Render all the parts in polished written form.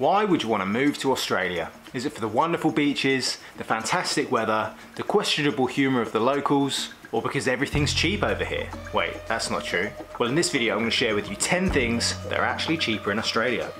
Why would you want to move to Australia? Is it for the wonderful beaches, the fantastic weather, the questionable humour of the locals, or because everything's cheap over here? Wait, that's not true. Well, in this video, I'm going to share with you 10 things that are actually cheaper in Australia.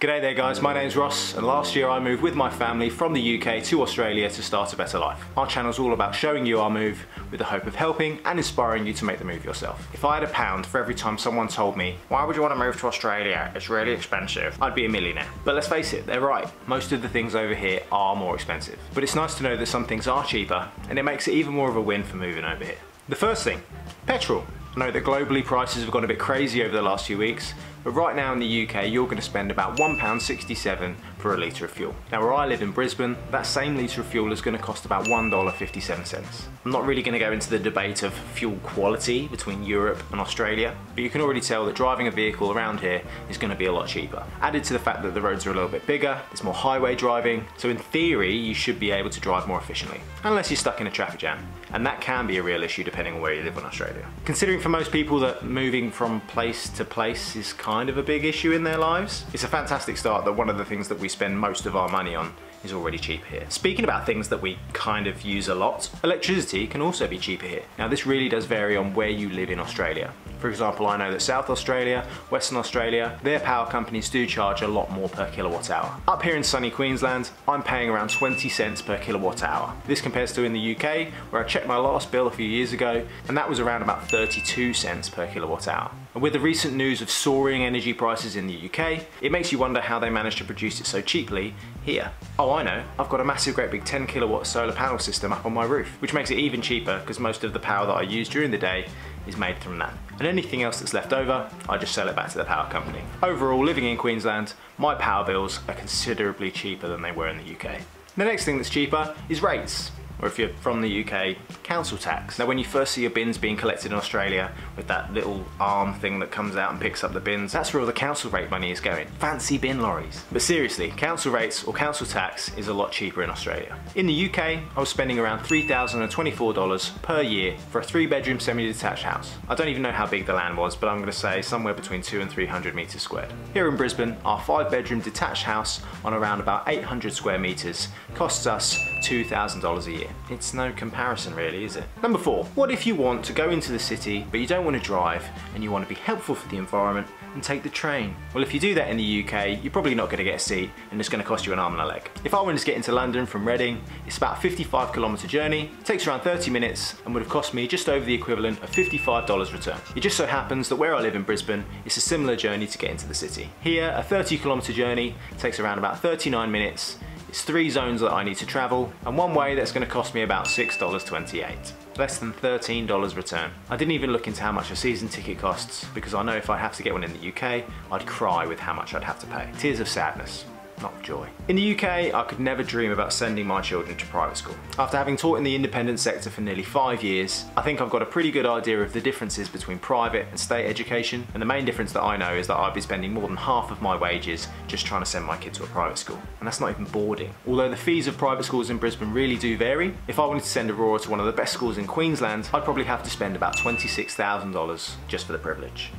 G'day there guys, my name's Ross, and last year I moved with my family from the UK to Australia to start a better life. Our channel's all about showing you our move with the hope of helping and inspiring you to make the move yourself. If I had £1 for every time someone told me, why would you want to move to Australia? It's really expensive, I'd be a millionaire. But let's face it, they're right. Most of the things over here are more expensive. But it's nice to know that some things are cheaper, and it makes it even more of a win for moving over here. The first thing, petrol. I know that globally prices have gone a bit crazy over the last few weeks, but right now in the UK you're going to spend about £1.67 for a litre of fuel. Now where I live in Brisbane, that same litre of fuel is going to cost about $1.57. I'm not really going to go into the debate of fuel quality between Europe and Australia, but you can already tell that driving a vehicle around here is going to be a lot cheaper. Added to the fact that the roads are a little bit bigger, there's more highway driving, so in theory you should be able to drive more efficiently, unless you're stuck in a traffic jam, and that can be a real issue depending on where you live in Australia. Considering for most people that moving from place to place is kind of a big issue in their lives, it's a fantastic start that one of the things that we spend most of our money on is already cheaper here. Speaking about things that we kind of use a lot, electricity can also be cheaper here. Now this really does vary on where you live in Australia. For example, I know that South Australia, Western Australia, their power companies do charge a lot more per kilowatt hour. Up here in sunny Queensland, I'm paying around 20 cents per kilowatt hour. This compares to in the UK, where I checked my last bill a few years ago, and that was around about 32 cents per kilowatt hour. And with the recent news of soaring energy prices in the UK, it makes you wonder how they managed to produce it so cheaply here. Oh, I know, I've got a massive great big 10 kilowatt solar panel system up on my roof, which makes it even cheaper because most of the power that I use during the day is made from that. And anything else that's left over, I just sell it back to the power company. Overall, living in Queensland, my power bills are considerably cheaper than they were in the UK. The next thing that's cheaper is rates, or if you're from the UK, council tax. Now when you first see your bins being collected in Australia with that little arm thing that comes out and picks up the bins, that's where all the council rate money is going. Fancy bin lorries. But seriously, council rates or council tax is a lot cheaper in Australia. In the UK, I was spending around $3,024 per year for a 3-bedroom semi-detached house. I don't even know how big the land was, but I'm going to say somewhere between 200 and 300 metres squared. Here in Brisbane, our 5-bedroom detached house on around about 800 square metres costs us $2,000 a year. It's no comparison really, is it? Number 4. What if you want to go into the city but you don't want to drive and you want to be helpful for the environment and take the train? Well, if you do that in the UK, you're probably not going to get a seat and it's going to cost you an arm and a leg. If I wanted to get into London from Reading, it's about a 55-kilometre journey, it takes around 30 minutes and would have cost me just over the equivalent of $55 return. It just so happens that where I live in Brisbane, it's a similar journey to get into the city. Here, a 30-kilometre journey takes around about 39 minutes. It's 3 zones that I need to travel, and one way that's going to cost me about $6.28. Less than $13 return. I didn't even look into how much a season ticket costs, because I know if I have to get one in the UK, I'd cry with how much I'd have to pay. Tears of sadness, not joy. In the UK, I could never dream about sending my children to private school. After having taught in the independent sector for nearly 5 years, I think I've got a pretty good idea of the differences between private and state education, and the main difference that I know is that I'd be spending more than half of my wages just trying to send my kid to a private school, and that's not even boarding. Although the fees of private schools in Brisbane really do vary, if I wanted to send Aurora to one of the best schools in Queensland, I'd probably have to spend about $26,000 just for the privilege.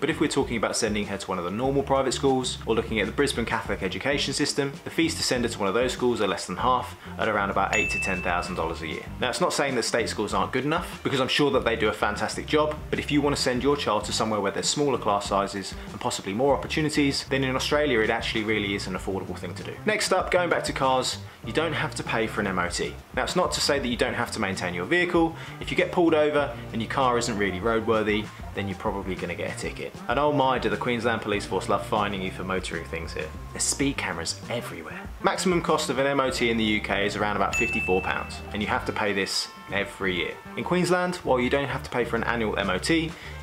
But if we're talking about sending her to one of the normal private schools, or looking at the Brisbane Catholic education system, the fees to send her to one of those schools are less than half, at around about $8,000 to $10,000 a year. Now it's not saying that state schools aren't good enough, because I'm sure that they do a fantastic job, but if you want to send your child to somewhere where there's smaller class sizes and possibly more opportunities, then in Australia it actually really is an affordable thing to do. Next up, going back to cars, you don't have to pay for an MOT. Now it's not to say that you don't have to maintain your vehicle. If you get pulled over and your car isn't really roadworthy, then you're probably going to get a ticket. And oh my, do the Queensland Police Force love finding you for motoring things here. There's speed cameras everywhere. Maximum cost of an MOT in the UK is around about £54, and you have to pay this every year. In Queensland, while you don't have to pay for an annual MOT,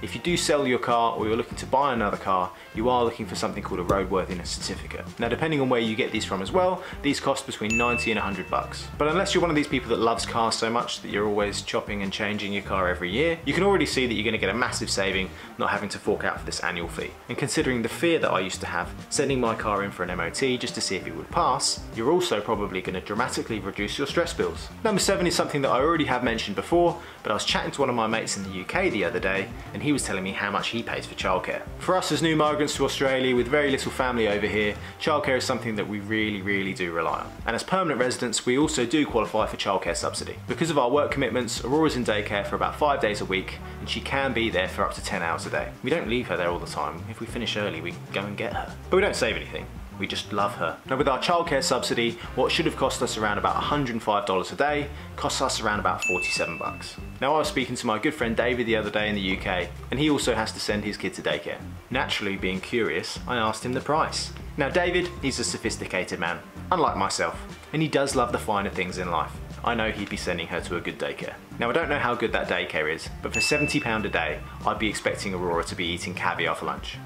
if you do sell your car or you're looking to buy another car, you are looking for something called a roadworthiness certificate. Now depending on where you get these from as well, these cost between 90 and 100 bucks. But unless you're one of these people that loves cars so much that you're always chopping and changing your car every year, you can already see that you're going to get a massive saving not having to fork out for this annual fee. And considering the fear that I used to have sending my car in for an MOT just to see if it would pass, you're also probably going to dramatically reduce your stress bills. Number 7 is something that I already have mentioned before, but I was chatting to one of my mates in the UK the other day and he was telling me how much he pays for childcare. For us as new migrants to Australia with very little family over here, childcare is something that we really do rely on. And as permanent residents, we also do qualify for childcare subsidy. Because of our work commitments, Aurora's in daycare for about 5 days a week and she can be there for up to 10 hours a day. We don't leave her there all the time. If we finish early, we go and get her. But we don't save anything. We just love her. Now with our childcare subsidy, what should have cost us around about $105 a day, costs us around about 47 bucks. Now I was speaking to my good friend David the other day in the UK, and he also has to send his kid to daycare. Naturally being curious, I asked him the price. Now David, he's a sophisticated man, unlike myself, and he does love the finer things in life. I know he'd be sending her to a good daycare. Now I don't know how good that daycare is, but for £70 a day, I'd be expecting Aurora to be eating caviar for lunch.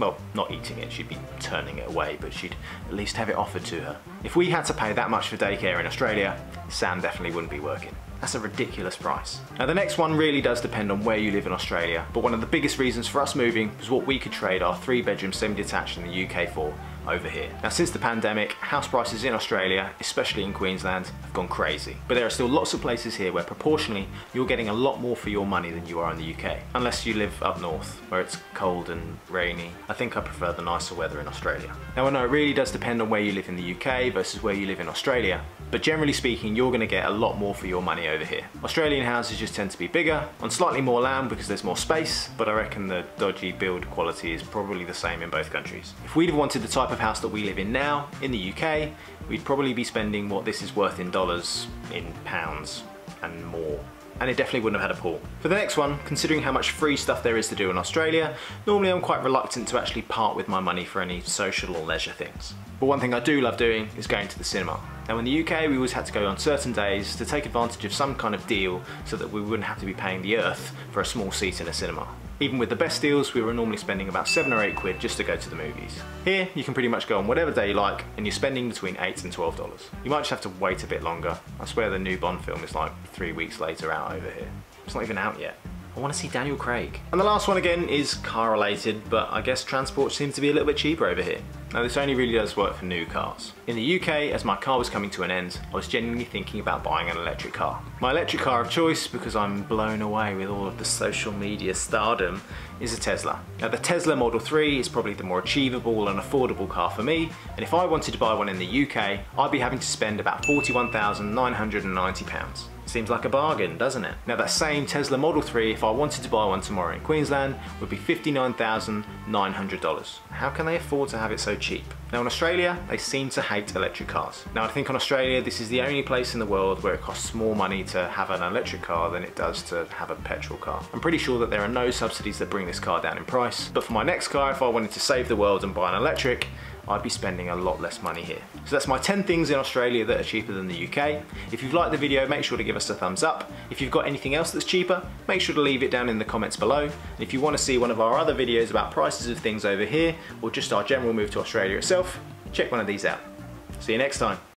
Well, not eating it, she'd be turning it away, but she'd at least have it offered to her. If we had to pay that much for daycare in Australia, Sam definitely wouldn't be working. That's a ridiculous price. Now the next one really does depend on where you live in Australia, but one of the biggest reasons for us moving was what we could trade our 3-bedroom semi-detached in the UK for over here. Now since the pandemic, house prices in Australia, especially in Queensland, have gone crazy. But there are still lots of places here where proportionally, you're getting a lot more for your money than you are in the UK. Unless you live up north, where it's cold and rainy. I think I prefer the nicer weather in Australia. Now I know it really does depend on where you live in the UK versus where you live in Australia, but generally speaking, you're gonna get a lot more for your money over here. Australian houses just tend to be bigger, on slightly more land because there's more space, but I reckon the dodgy build quality is probably the same in both countries. If we'd have wanted the type of house that we live in now, in the UK, we'd probably be spending what this is worth in dollars, in pounds, and more. And it definitely wouldn't have had a pool. For the next one, considering how much free stuff there is to do in Australia, normally I'm quite reluctant to actually part with my money for any social or leisure things. But one thing I do love doing is going to the cinema. Now in the UK, we always had to go on certain days to take advantage of some kind of deal so that we wouldn't have to be paying the earth for a small seat in a cinema. Even with the best deals, we were normally spending about 7 or 8 quid just to go to the movies. Here, you can pretty much go on whatever day you like, and you're spending between $8 and $12. You might just have to wait a bit longer. I swear the new Bond film is like 3 weeks later out over here. It's not even out yet. I want to see Daniel Craig. And the last one again is car related, but I guess transport seems to be a little bit cheaper over here. Now this only really does work for new cars. In the UK, as my car was coming to an end, I was genuinely thinking about buying an electric car. My electric car of choice, because I'm blown away with all of the social media stardom, is a Tesla. Now the Tesla Model 3 is probably the more achievable and affordable car for me, and if I wanted to buy one in the UK, I'd be having to spend about £41,990. Seems like a bargain, doesn't it? Now that same Tesla Model 3, if I wanted to buy one tomorrow in Queensland, would be $59,900. How can they afford to have it so cheap? Now in Australia, they seem to hate electric cars. Now I think in Australia, this is the only place in the world where it costs more money to have an electric car than it does to have a petrol car. I'm pretty sure that there are no subsidies that bring this car down in price, but for my next car, if I wanted to save the world and buy an electric, I'd be spending a lot less money here. So that's my 10 things in Australia that are cheaper than the UK. If you've liked the video, make sure to give us a thumbs up. If you've got anything else that's cheaper, make sure to leave it down in the comments below. And if you want to see one of our other videos about prices of things over here, or just our general move to Australia itself, check one of these out. See you next time.